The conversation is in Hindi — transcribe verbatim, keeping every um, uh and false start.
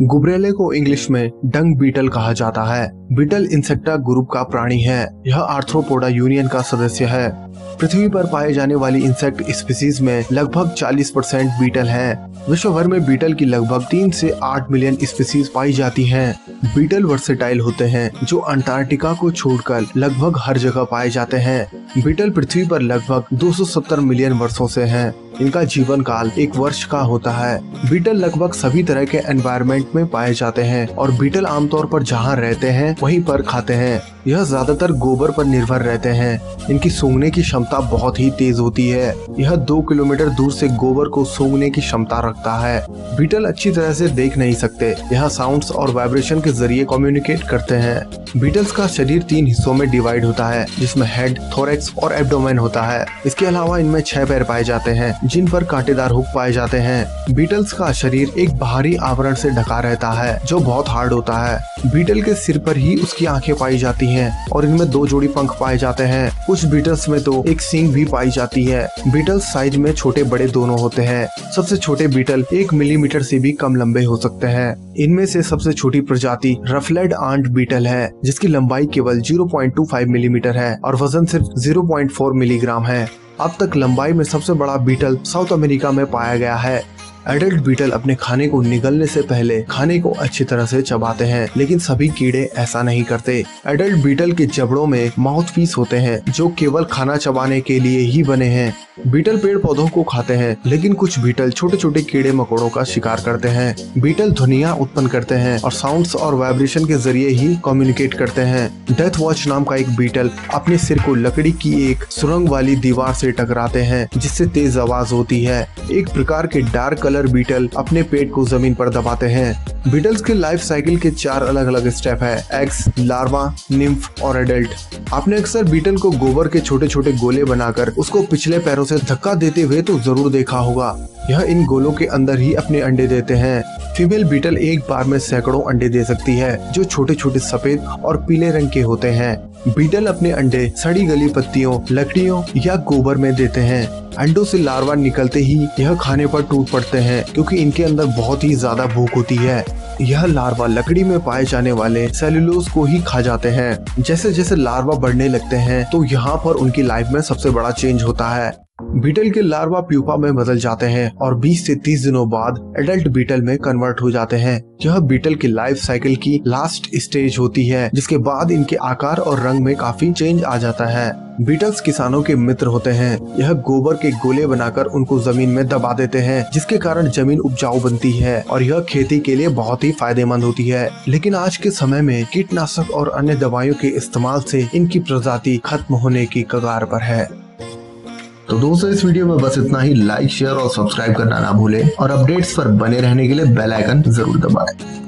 गुबरेले को इंग्लिश में डंग बीटल कहा जाता है। बीटल इंसेक्टा ग्रुप का प्राणी है। यह आर्थ्रोपोडा यूनियन का सदस्य है। पृथ्वी पर पाए जाने वाली इंसेक्ट स्पीसीज में लगभग चालीस परसेंट बीटल हैं। विश्व भर में बीटल की लगभग तीन से आठ मिलियन स्पीसीज पाई जाती हैं। बीटल वर्सेटाइल होते हैं जो अंटार्कटिका को छोड़कर लगभग हर जगह पाए जाते हैं। बीटल पृथ्वी पर लगभग दो सौ सत्तर मिलियन वर्षों से हैं। इनका जीवन काल एक वर्ष का होता है। बीटल लगभग सभी तरह के एनवायरनमेंट में पाए जाते हैं और बीटल आमतौर पर जहाँ रहते हैं वहीं पर खाते हैं। यह ज्यादातर गोबर पर निर्भर रहते हैं। इनकी सूंघने की क्षमता बहुत ही तेज होती है। यह दो किलोमीटर दूर से गोबर को सूंघने की क्षमता रखता है। बीटल अच्छी तरह से देख नहीं सकते। यह साउंड्स और वाइब्रेशन के जरिए कम्युनिकेट करते हैं। बीटल्स का शरीर तीन हिस्सों में डिवाइड होता है जिसमें हेड, थोरैक्स और एब्डोमेन होता है। इसके अलावा इनमें छह पैर पाए जाते हैं जिन पर कांटेदार हुक पाए जाते हैं। बीटल्स का शरीर एक बाहरी आवरण से ढका रहता है जो बहुत हार्ड होता है। बीटल के सिर पर ही उसकी आंखें पाई जाती हैं और इनमें दो जोड़ी पंख पाए जाते हैं। कुछ बीटल्स में तो एक सींग भी पाई जाती है। बीटल्स साइज में छोटे बड़े दोनों होते हैं। सबसे छोटे बीटल एक मिलीमीटर से भी कम लंबे हो सकते हैं। इनमें से सबसे छोटी प्रजाति रफलेड आंट बीटल है जिसकी लंबाई केवल zero point two five millimetre है और वजन सिर्फ ज़ीरो पॉइंट फोर मिलीग्राम है। अब तक लंबाई में सबसे बड़ा बीटल साउथ अमेरिका में पाया गया है। एडल्ट बीटल अपने खाने को निगलने से पहले खाने को अच्छी तरह से चबाते हैं, लेकिन सभी कीड़े ऐसा नहीं करते। एडल्ट बीटल के जबड़ों में माउथ पीस होते हैं जो केवल खाना चबाने के लिए ही बने हैं। बीटल पेड़ पौधों को खाते हैं, लेकिन कुछ बीटल छोटे छोटे कीड़े मकोड़ों का शिकार करते हैं। बीटल ध्वनियाँ उत्पन्न करते हैं और साउंड्स और वाइब्रेशन के जरिए ही कम्युनिकेट करते हैं। डेथ वॉच नाम का एक बीटल अपने सिर को लकड़ी की एक सुरंग वाली दीवार से टकराते हैं जिससे तेज आवाज होती है। एक प्रकार के डार्क बीटल अपने पेट को जमीन पर दबाते हैं। बीटल्स के लाइफ साइकिल के चार अलग अलग स्टेप है: एग्स, लार्वा, निम्फ और एडल्ट। आपने अक्सर बीटल को गोबर के छोटे छोटे गोले बनाकर उसको पिछले पैरों से धक्का देते हुए तो जरूर देखा होगा। यह इन गोलों के अंदर ही अपने अंडे देते हैं। फीमेल बीटल एक बार में सैकड़ों अंडे दे सकती है जो छोटे छोटे सफेद और पीले रंग के होते हैं। बीटल अपने अंडे सड़ी गली पत्तियों, लकड़ियों या गोबर में देते हैं। अंडों से लार्वा निकलते ही यह खाने पर टूट पड़ते हैं क्योंकि इनके अंदर बहुत ही ज्यादा भूख होती है। यह लार्वा लकड़ी में पाए जाने वाले सेल्यूलोज को ही खा जाते हैं। जैसे जैसे लार्वा बढ़ने लगते हैं तो यहाँ पर उनकी लाइफ में सबसे बड़ा चेंज होता है। बीटल के लार्वा प्यूपा में बदल जाते हैं और बीस से तीस दिनों बाद एडल्ट बीटल में कन्वर्ट हो जाते हैं। यह बीटल की लाइफ साइकिल की लास्ट स्टेज होती है जिसके बाद इनके आकार और रंग में काफी चेंज आ जाता है। बीटल्स किसानों के मित्र होते हैं। यह गोबर के गोले बनाकर उनको जमीन में दबा देते हैं जिसके कारण जमीन उपजाऊ बनती है और यह खेती के लिए बहुत ही फायदेमंद होती है। लेकिन आज के समय में कीटनाशक और अन्य दवाइयों के इस्तेमाल से इनकी प्रजाति खत्म होने की कगार पर है। तो दोस्तों, इस वीडियो में बस इतना ही। लाइक, शेयर और सब्सक्राइब करना ना भूलें और अपडेट्स पर बने रहने के लिए बेल आइकन जरूर दबाएं।